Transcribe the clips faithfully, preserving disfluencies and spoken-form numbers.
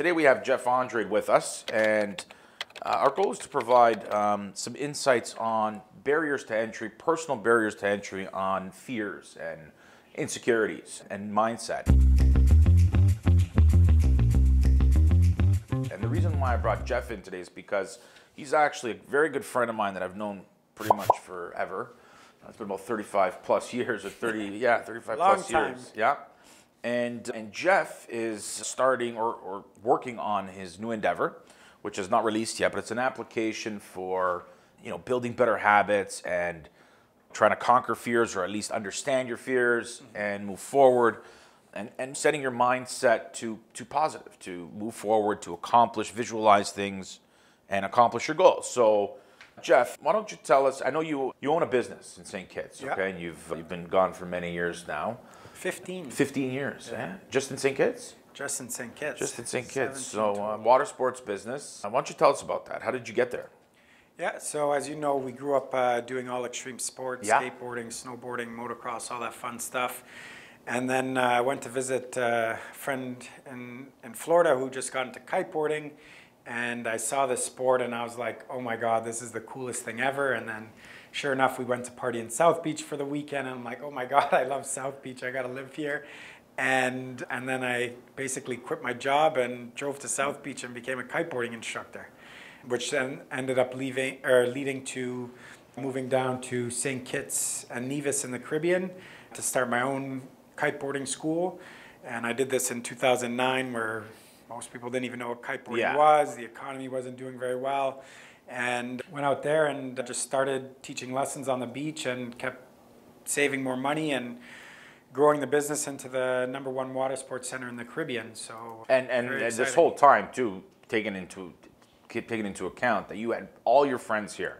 Today we have Jeff Andrade with us, and uh, our goal is to provide um, some insights on barriers to entry, personal barriers to entry on fears and insecurities and mindset. And the reason why I brought Jeff in today is because he's actually a very good friend of mine that I've known pretty much forever. It's been about thirty-five plus years, or thirty, yeah, thirty-five Long plus time. years. Yeah. And, and Jeff is starting or, or working on his new endeavor, which is not released yet, but it's an application for, you know, building better habits and trying to conquer fears, or at least understand your fears and move forward, and, and setting your mindset to, to positive, to move forward, to accomplish, visualize things and accomplish your goals. So Jeff, why don't you tell us, I know you, you own a business in Saint Kitts, okay, yeah. and you've, you've been gone for many years now. fifteen. fifteen years, yeah. eh? Just in Saint Kitts? Just in Saint Kitts. Just in Saint Kitts. So uh, water sports business. Uh, why don't you tell us about that? How did you get there? Yeah, so as you know, we grew up uh, doing all extreme sports, yeah. skateboarding, snowboarding, motocross, all that fun stuff. And then uh, I went to visit a friend in, in Florida who just got into kiteboarding. And I saw this sport and I was like, oh my God, this is the coolest thing ever. And then sure enough, we went to party in South Beach for the weekend. And I'm like, oh my God, I love South Beach. I got to live here. And, and then I basically quit my job and drove to South Beach and became a kiteboarding instructor, which then ended up leaving, or leading to moving down to Saint Kitts and Nevis in the Caribbean to start my own kiteboarding school. And I did this in two thousand nine, where most people didn't even know what kiteboarding yeah. was. The economy wasn't doing very well. And went out there and just started teaching lessons on the beach and kept saving more money and growing the business into the number one water sports center in the Caribbean. So and and, and this whole time too, taking into taking into account that you had all your friends here,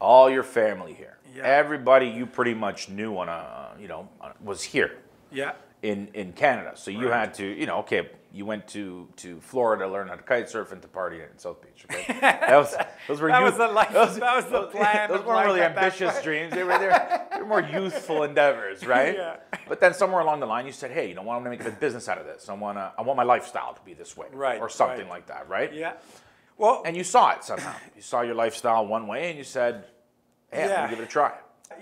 all your family here, yeah. everybody you pretty much knew on a you know was here. Yeah. In in Canada, so you right. had to, you know, okay, you went to to Florida to learn how to kite surf and to party in South Beach. Okay, that was those were that, youth, was the life, those, that was the plan. Those weren't really ambitious dreams; they were there, they were more youthful endeavors, right? Yeah. But then somewhere along the line, you said, "Hey, you know, I want to make a business out of this. I want to, I want my lifestyle to be this way, right, or something right. like that, right?" Yeah. Well, and you saw it somehow. You saw your lifestyle one way, and you said, "Hey, I'm gonna give it a try."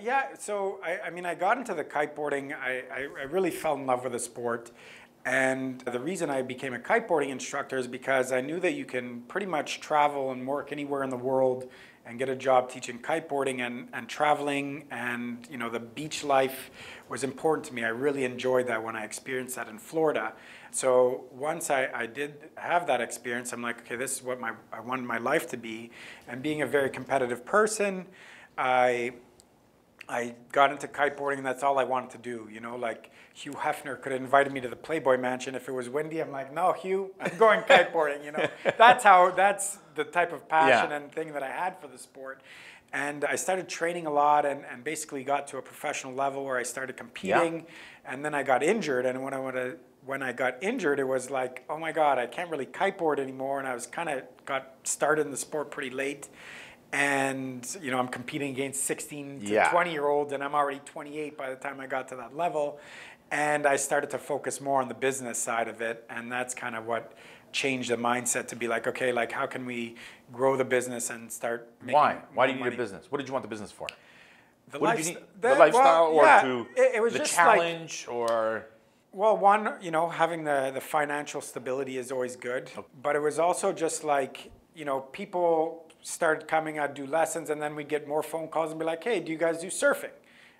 Yeah, so I, I mean, I got into the kiteboarding. I, I, I really fell in love with the sport. And the reason I became a kiteboarding instructor is because I knew that you can pretty much travel and work anywhere in the world and get a job teaching kiteboarding and, and traveling. And, you know, the beach life was important to me. I really enjoyed that when I experienced that in Florida. So once I, I did have that experience, I'm like, okay, this is what my, I wanted my life to be. And being a very competitive person, I... I got into kiteboarding, and that's all I wanted to do. You know, like Hugh Hefner could have invited me to the Playboy Mansion if it was windy. I'm like, no, Hugh, I'm going kiteboarding. You know, that's how, that's the type of passion yeah. and thing that I had for the sport. And I started training a lot, and, and basically got to a professional level where I started competing. Yeah. And then I got injured, and when I went to, when I got injured, it was like, oh my God, I can't really kiteboard anymore. And I was kind of got started in the sport pretty late. And, you know, I'm competing against sixteen to twenty-year-olds, and I'm already twenty-eight by the time I got to that level. And I started to focus more on the business side of it, and that's kind of what changed the mindset to be like, okay, like, how can we grow the business and start making Why? Why do you need money? a business? What did you want the business for? The, what did you need? the, the lifestyle well, or yeah, to it, it was the just challenge like, or... Well, one, you know, having the, the financial stability is always good, okay. but it was also just like, you know, people... started coming, I'd do lessons, and then we'd get more phone calls and be like, hey, do you guys do surfing?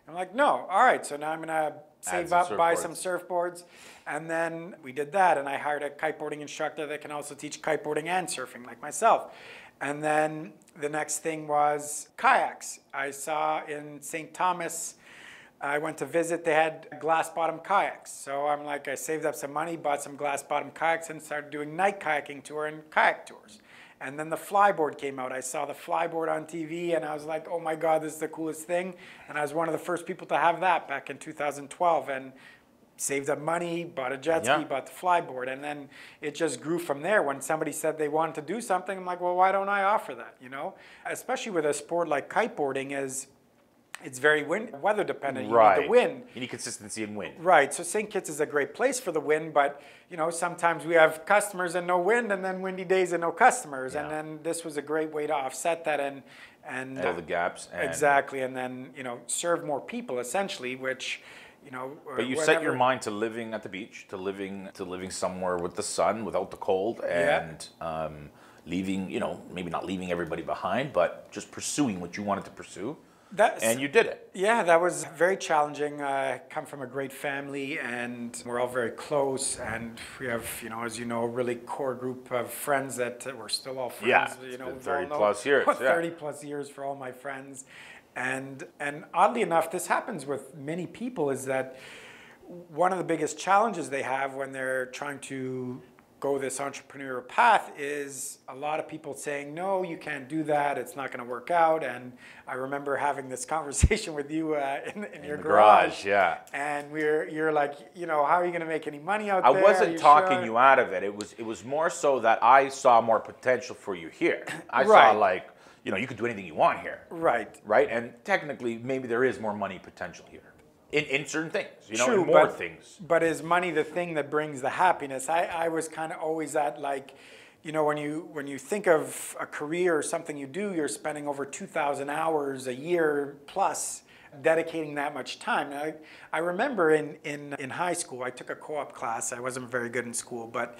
I'm like, no, all right, so now I'm gonna save up, buy some surfboards. And then we did that, and I hired a kiteboarding instructor that can also teach kiteboarding and surfing, like myself. And then the next thing was kayaks. I saw in Saint Thomas, I went to visit, they had glass bottom kayaks. So I'm like, I saved up some money, bought some glass bottom kayaks, and started doing night kayaking tour and kayak tours. And then the flyboard came out. I saw the flyboard on T V, and I was like, oh my God, this is the coolest thing. And I was one of the first people to have that back in two thousand twelve, and saved up money, bought a jet ski, yeah. bought the flyboard. And then it just grew from there. When somebody said they wanted to do something, I'm like, well, why don't I offer that, you know? Especially with a sport like kiteboarding is It's very wind, weather dependent. Right. You need the wind. You need consistency in wind. Right. So Saint Kitts is a great place for the wind, but you know sometimes we have customers and no wind, and then windy days and no customers, yeah. and then this was a great way to offset that and and fill the gaps. And exactly, and then you know serve more people essentially, which. You know, but you whatever. set your mind to living at the beach, to living to living somewhere with the sun, without the cold, and yeah. um, leaving, you know, maybe not leaving everybody behind, but just pursuing what you wanted to pursue. That's, and you did it. Yeah, that was very challenging. I come from a great family, and we're all very close, and we have, you know, as you know, a really core group of friends that we're still all friends. Yeah, you know, thirty plus years. thirty plus years for all my friends. And, and oddly enough, this happens with many people, is that one of the biggest challenges they have when they're trying to go this entrepreneurial path is a lot of people saying, no, you can't do that, it's not going to work out. And I remember having this conversation with you uh, in, in, in your garage, garage. Yeah. And we're, you're like, you know, how are you going to make any money out I there? I wasn't talking sure? you out of it. It was, it was more so that I saw more potential for you here. I right. saw like... You know, you could do anything you want here. Right. Right? And technically, maybe there is more money potential here. In, in certain things, you know, True, in more but, things. But is money the thing that brings the happiness? I, I was kind of always at like, you know, when you when you think of a career or something you do, you're spending over two thousand hours a year plus dedicating that much time. Now, I, I remember in, in, in high school, I took a co-op class. I wasn't very good in school, but...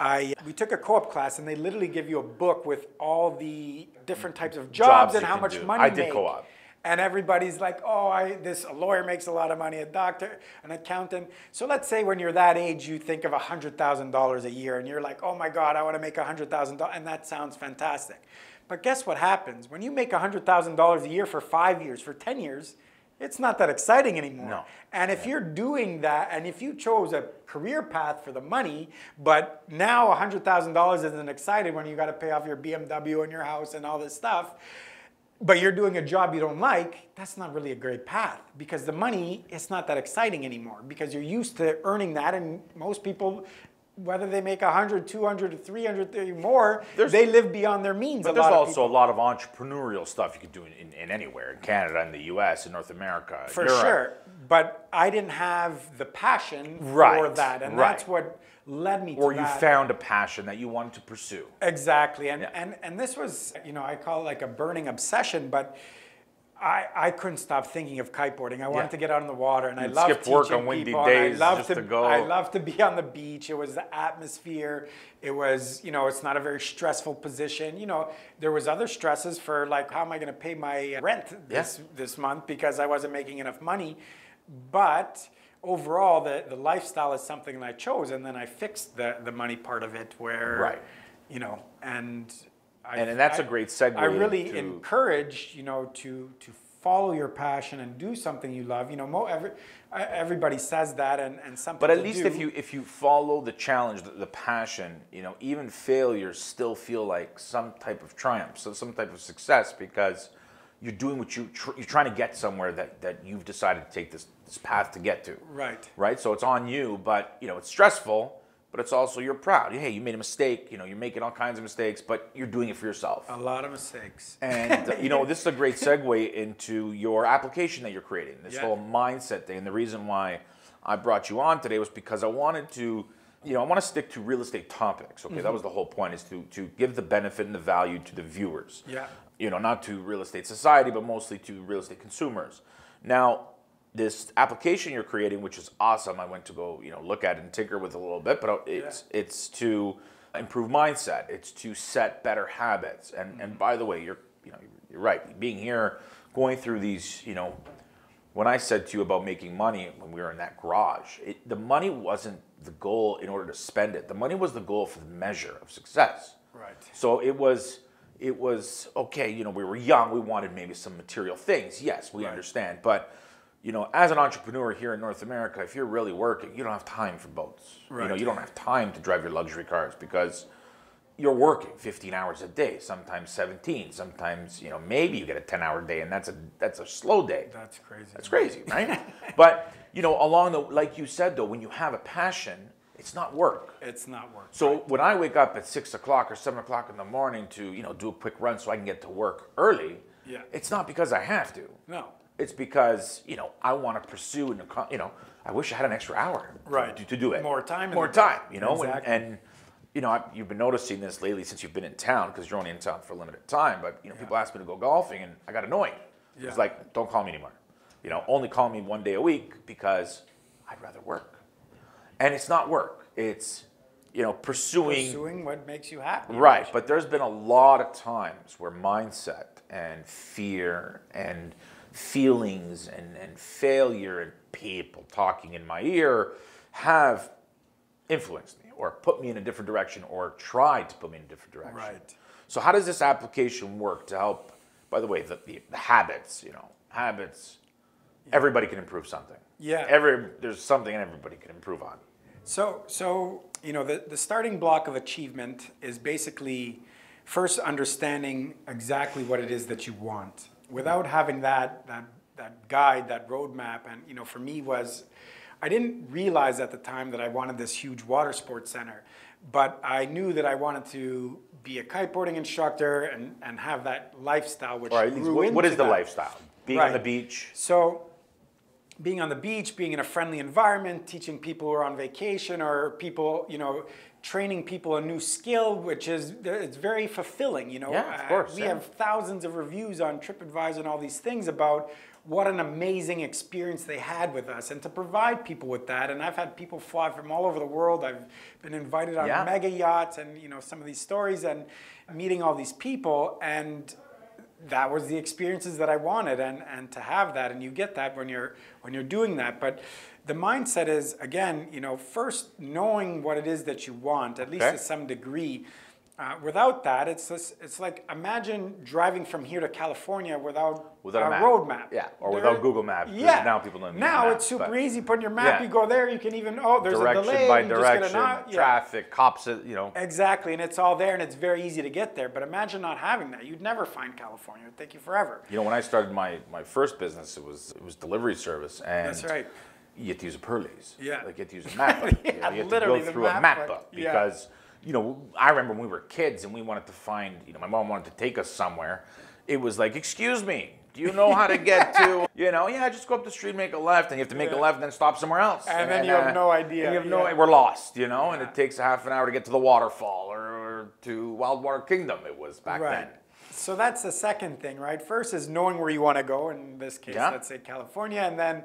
I, we took a co-op class, and they literally give you a book with all the different types of jobs, jobs and how much do. money I you did make. co-op. And everybody's like, oh, I, this a lawyer makes a lot of money, a doctor, an accountant. So let's say when you're that age, you think of one hundred thousand dollars a year, and you're like, oh my God, I want to make one hundred thousand dollars, and that sounds fantastic. But guess what happens? When you make one hundred thousand dollars a year for five years, for ten years, it's not that exciting anymore. No. And if yeah. you're doing that, and if you chose a career path for the money, but now one hundred thousand dollars isn't exciting when you got to pay off your B M W and your house and all this stuff, but you're doing a job you don't like, that's not really a great path, because the money, it's not that exciting anymore, because you're used to earning that, and most people, whether they make one hundred, two hundred, three hundred, more, there's, they live beyond their means. But there's also a lot of entrepreneurial stuff you could do in, in, in anywhere, in Canada, in the U S, in North America, for Europe. sure. But I didn't have the passion right, for that, and right. that's what led me to or that. Or you found a passion that you wanted to pursue. Exactly, and, yeah. and, and this was, you know, I call it like a burning obsession, but I, I couldn't stop thinking of kiteboarding. I wanted yeah. to get out on the water, and You'd I loved teaching work on windy people. Days I loved to, to go. I loved to be on the beach. It was the atmosphere. It was, you know, it's not a very stressful position. You know, there was other stresses for like, how am I going to pay my rent this yeah. this month because I wasn't making enough money, but. Overall, the, the lifestyle is something that I chose, and then I fixed the, the money part of it where, right. you know, and... I, and, and that's I, a great segue. I really into... encourage, you know, to, to follow your passion and do something you love. You know, mo every, everybody says that and, and something But at to least do. if you if you follow the challenge, the, the passion, you know, even failures still feel like some type of triumph, so some type of success, because... You're doing what you tr you're trying to get somewhere that that you've decided to take this this path to get to. Right. Right. So it's on you, but you know it's stressful, but it's also you're proud. Hey, you made a mistake. You know you're making all kinds of mistakes, but you're doing it for yourself. A lot of mistakes. And you know this is a great segue into your application that you're creating. This yeah. whole mindset thing. And the reason why I brought you on today was because I wanted to, you know, I want to stick to real estate topics. Okay, mm-hmm. that was the whole point, is to to give the benefit and the value to the viewers. Yeah. You know, not to real estate society, but mostly to real estate consumers. Now, this application you're creating, which is awesome, I went to go, you know, look at it and tinker with it a little bit, but it's yeah. it's to improve mindset. It's to set better habits. And mm-hmm. and by the way, you're you know you're right. Being here, going through these, you know, when I said to you about making money when we were in that garage, it, the money wasn't the goal in order to spend it. The money was the goal for the measure of success. Right. So it was. It was, okay, you know, we were young, we wanted maybe some material things. Yes, we right. understand. But, you know, as an entrepreneur here in North America, if you're really working, you don't have time for boats. Right. You know, you don't have time to drive your luxury cars because you're working fifteen hours a day, sometimes seventeen, sometimes, you know, maybe you get a ten hour day, and that's a that's a slow day. That's crazy. That's crazy, right? But, you know, along the, like you said, though, when you have a passion, it's not work. It's not work. So right. when I wake up at six o'clock or seven o'clock in the morning to, you know, do a quick run so I can get to work early, yeah. it's not because I have to. No. It's because, you know, I want to pursue, and you know, I wish I had an extra hour right. to, to do it. More time. More time, you know. Exactly. And, and, you know, I've, you've been noticing this lately since you've been in town, because you're only in town for a limited time. But, you know, yeah. people ask me to go golfing, and I got annoyed. Yeah. It's like, don't call me anymore. You know, only call me one day a week because I'd rather work. And it's not work. It's, you know, pursuing. Pursuing what makes you happy. Right. But there's been a lot of times where mindset and fear and feelings and, and failure and people talking in my ear have influenced me or put me in a different direction or tried to put me in a different direction. Right. So how does this application work to help, by the way, the, the, the habits, you know, habits, yeah. everybody can improve something. Yeah. Every, there's something everybody can improve on. So, so you know, the, the starting block of achievement is basically first understanding exactly what it is that you want. Without having that, that, that guide, that roadmap, and you know, for me was, I didn't realize at the time that I wanted this huge water sports center, but I knew that I wanted to be a kiteboarding instructor and, and have that lifestyle, which right. grew what, into What is the that. lifestyle? Being right. on the beach? So, being on the beach, being in a friendly environment, teaching people who are on vacation or people, you know, training people a new skill, which is it's very fulfilling, you know. Yeah, of course. Uh, we yeah. have thousands of reviews on TripAdvisor and all these things about what an amazing experience they had with us, and to provide people with that. And I've had people fly from all over the world. I've been invited on yeah. mega yachts, and you know, some of these stories, and meeting all these people, and that was the experiences that I wanted, and and to have that, and you get that when you're when you're doing that, but. The mindset is, again, you know, first knowing what it is that you want, at least okay. to some degree. Uh, without that, it's just, it's like, imagine driving from here to California without, without a, a roadmap. Yeah, or there, without Google Maps. Yeah. Now people don't Now map, it's super but, easy. Put in your map, yeah. you go there, you can even, oh, there's direction a delay. By direction just not, yeah. traffic, cops, you know. Exactly, and it's all there, and it's very easy to get there. But imagine not having that. You'd never find California. It would take you forever. You know, when I started my, my first business, it was, it was delivery service. And that's right. You get to use a Pearlys. Yeah. Like, you get to use a map book. yeah, you, know, you have to go through map a map book. book because, yeah. you know, I remember when we were kids and we wanted to find, you know, my mom wanted to take us somewhere. It was like, excuse me, do you know how to get to, you know, yeah, just go up the street, make a left, and you have to make yeah. a left and then stop somewhere else. And, and then and, you have uh, no idea. You have no yeah. We're lost, you know, yeah. and it takes a half an hour to get to the waterfall or, or to Wild Water Kingdom, it was back right. then. So that's the second thing, right? First is knowing where you want to go, in this case, yeah. let's say California, and then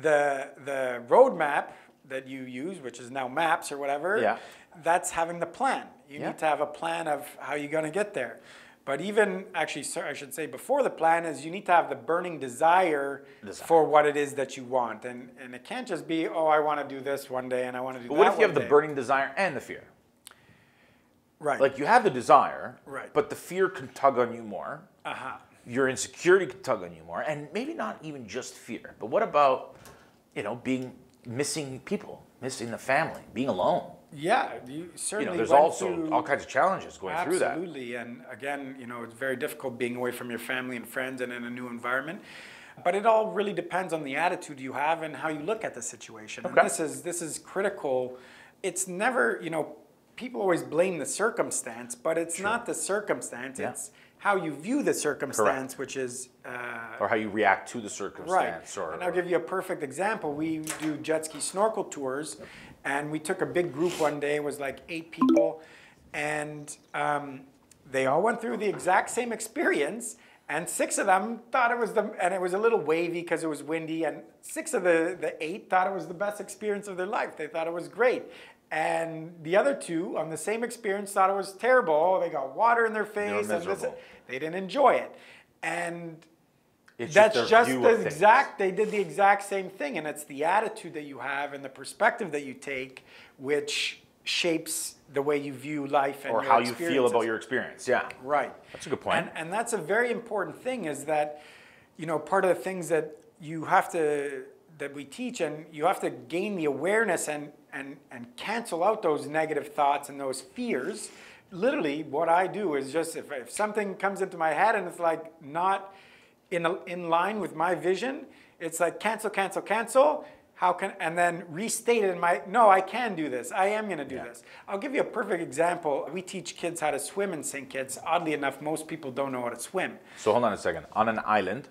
The, the roadmap that you use, which is now maps or whatever, yeah. that's having the plan. You yeah. need to have a plan of how you're going to get there. But even, actually, sir, I should say before the plan is you need to have the burning desire, desire. for what it is that you want. And, and it can't just be, oh, I want to do this one day and I want to do but that one day. But what if you have day. the burning desire and the fear? Right. Like you have the desire, right. but the fear can tug on you more. Uh-huh. Your insecurity can tug on you more, and maybe not even just fear, but what about, you know, being, missing people, missing the family, being alone? Yeah, you certainly you know, there's also through, all kinds of challenges going absolutely. through that. Absolutely, and again, you know, it's very difficult being away from your family and friends and in a new environment, but it all really depends on the attitude you have and how you look at the situation. Okay. And this is, this is critical. It's never, you know, people always blame the circumstance, but it's True. not the circumstance, yeah. it's how you view the circumstance, Correct. which is... Uh, or how you react to the circumstance. Right. Or, and I'll or, give you a perfect example. We do jet ski snorkel tours, and we took a big group one day. It was like eight people, and um, they all went through the exact same experience, and six of them thought it was the... And it was a little wavy because it was windy, and six of the, the eight thought it was the best experience of their life. They thought it was great. And the other two on the same experience thought it was terrible. They got water in their face. They, and this, they didn't enjoy it. And it's that's just, just the exact, they did the exact same thing. And it's the attitude that you have and the perspective that you take, which shapes the way you view life and or how you feel about your experience. Yeah. Right. That's a good point. And, and that's a very important thing is that, you know, part of the things that you have to, that we teach, and you have to gain the awareness and And, and cancel out those negative thoughts and those fears. Literally, what I do is just, if, if something comes into my head and it's like not in, a, in line with my vision, it's like cancel, cancel, cancel. How can, and then restate it in my, no, I can do this. I am gonna do yeah. this. I'll give you a perfect example. We teach kids how to swim in Saint Kitts. Oddly enough, most people don't know how to swim. So hold on a second. On an island?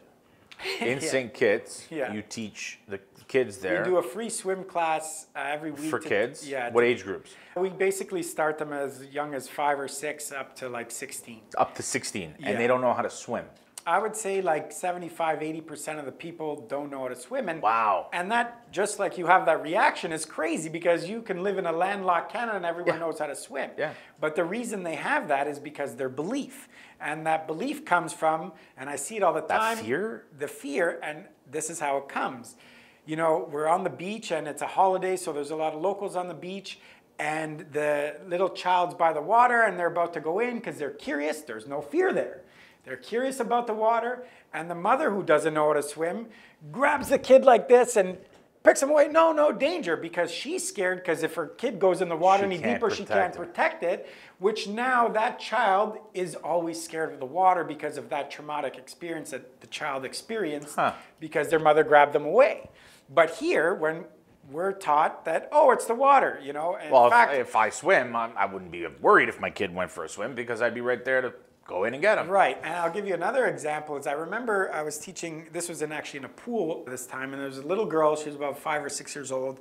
in yeah. Saint Kitts. Yeah. You teach the kids there. We do a free swim class uh, every week. For to, kids? Yeah. What to, age groups? We basically start them as young as five or six up to like sixteen. Up to sixteen. Yeah. And they don't know how to swim. I would say like seventy-five, eighty percent of the people don't know how to swim. And, wow. And that, just like you have that reaction, is crazy because you can live in a landlocked Canada and everyone yeah. knows how to swim. Yeah. But the reason they have that is because their belief. And that belief comes from, and I see it all the time. That fear? The fear, and this is how it comes. You know, we're on the beach and it's a holiday, so there's a lot of locals on the beach. And the little child's by the water and they're about to go in because they're curious. There's no fear there. They're curious about the water, and the mother, who doesn't know how to swim, grabs the kid like this and picks him away. No, no, danger, because she's scared because if her kid goes in the water any deeper, she can't protect it, which now that child is always scared of the water because of that traumatic experience that the child experienced huh. because their mother grabbed them away. But here, when we're taught that, oh, it's the water, you know. In well, fact, if, if I swim, I'm, I wouldn't be worried if my kid went for a swim because I'd be right there to... go in and get them. Right, and I'll give you another example. Is I remember I was teaching, this was in actually in a pool this time, and there was a little girl, she was about five or six years old,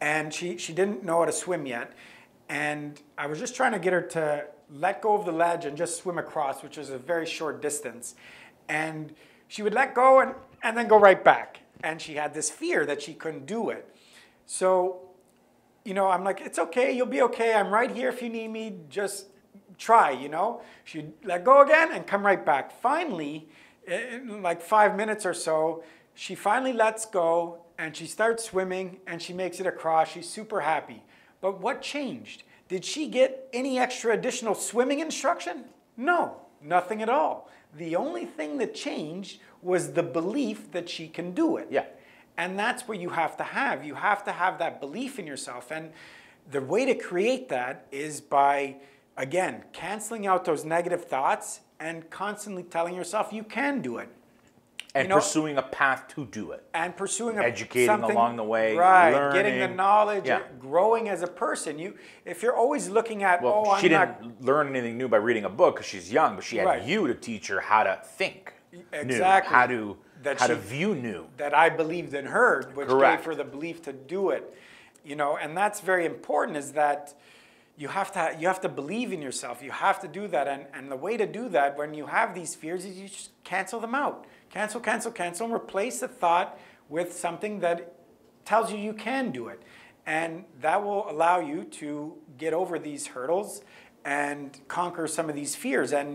and she, she didn't know how to swim yet. And I was just trying to get her to let go of the ledge and just swim across, which is a very short distance. And she would let go and, and then go right back. And she had this fear that she couldn't do it. So, you know, I'm like, it's okay, you'll be okay, I'm right here if you need me, just try, you know. She'd let go again and come right back. Finally, in like five minutes or so, she finally lets go and she starts swimming and she makes it across. She's super happy. But what changed? Did she get any extra additional swimming instruction? No, nothing at all. The only thing that changed was the belief that she can do it. Yeah. And that's what you have to have. You have to have that belief in yourself. And the way to create that is by... again, canceling out those negative thoughts and constantly telling yourself you can do it. And you know, pursuing a path to do it. And pursuing a, Educating something, along the way, right, learning. Getting the knowledge, yeah. growing as a person. You, if you're always looking at, well, oh, I'm she didn't not... learn anything new by reading a book because she's young, but she had right. you to teach her how to think exactly. new, how to, that how she, to view new. That I believed in her, which Correct. gave her the belief to do it. You know, and that's very important, is that You have to you have to believe in yourself. You have to do that, and and the way to do that when you have these fears is you just cancel them out. Cancel, cancel, cancel, and replace the thought with something that tells you you can do it, and that will allow you to get over these hurdles and conquer some of these fears. And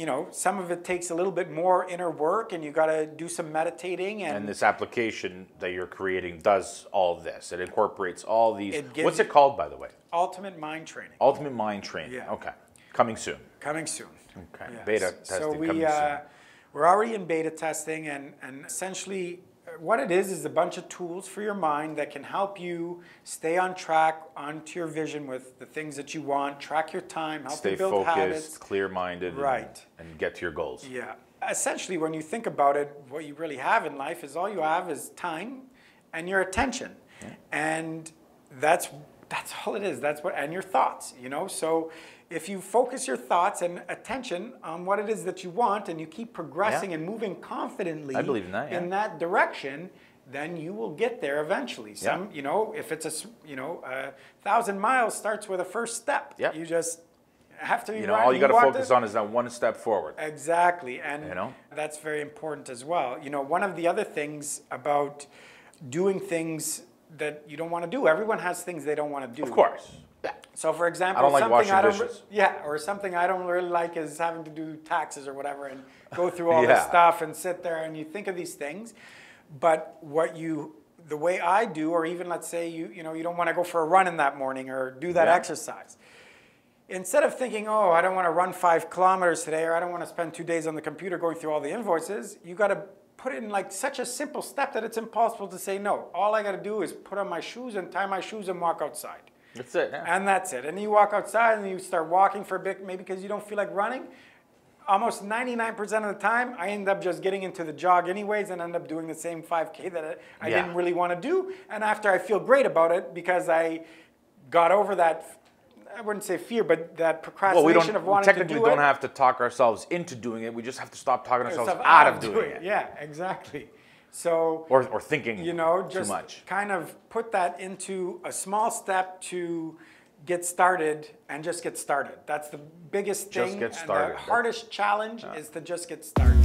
you know, some of it takes a little bit more inner work, and you got to do some meditating. And, and this application that you're creating does all this. It incorporates all these. It What's it called, by the way? Ultimate Mind Training. Ultimate Mind Training. Yeah. Okay. Coming soon. Coming soon. Okay. Yes. Beta testing. So we, coming uh, soon. We're already in beta testing, and, and essentially what it is is a bunch of tools for your mind that can help you stay on track, onto your vision with the things that you want, track your time, help stay you build focused, habits. Clear-minded, right. and, and get to your goals. Yeah. Essentially, when you think about it, what you really have in life is all you have is time and your attention. Yeah. And that's... that's all it is. That's what, and your thoughts, you know? So if you focus your thoughts and attention on what it is that you want and you keep progressing yeah. and moving confidently I believe in, that, yeah. in that direction, then you will get there eventually. Some, yeah. you know, if it's a, you know, a thousand miles starts with a first step. Yeah. You just have to, you know, all you, you got to focus on is that one step forward. Exactly. And you know? That's very important as well. You know, one of the other things about doing things that you don't want to do. Everyone has things they don't want to do. Of course. Yeah. So for example, I don't like something washing I don't dishes. Yeah, or something I don't really like is having to do taxes or whatever and go through all yeah. this stuff and sit there and you think of these things. But what you the way I do, or even let's say you you know you don't want to go for a run in that morning or do that yeah. exercise. Instead of thinking, oh, I don't want to run five kilometers today, or I don't want to spend two days on the computer going through all the invoices, you got to put it in like such a simple step that it's impossible to say no. All I got to do is put on my shoes and tie my shoes and walk outside. That's it. Yeah. And that's it. And you walk outside and you start walking for a bit, maybe because you don't feel like running. Almost ninety-nine percent of the time, I end up just getting into the jog anyways and end up doing the same five K that I, I yeah. didn't really want to do. And after I feel great about it because I got over that I wouldn't say fear, but that procrastination well, we don't, of wanting to do it. We technically don't have to talk ourselves into doing it. We just have to stop talking ourselves out of doing, doing it. it. Yeah, exactly. So or, or thinking you know, just too much. Kind of put that into a small step to get started and just get started. That's the biggest thing. Just get started. And the hardest challenge yeah. is to just get started.